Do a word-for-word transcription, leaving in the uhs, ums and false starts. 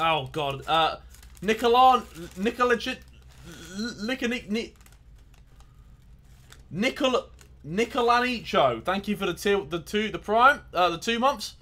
Oh god. Uh, Nicolon, Nicolajit, Licanic, Nicol, Nicolanicho. Thank you for the two, the two, the prime, uh, the two months.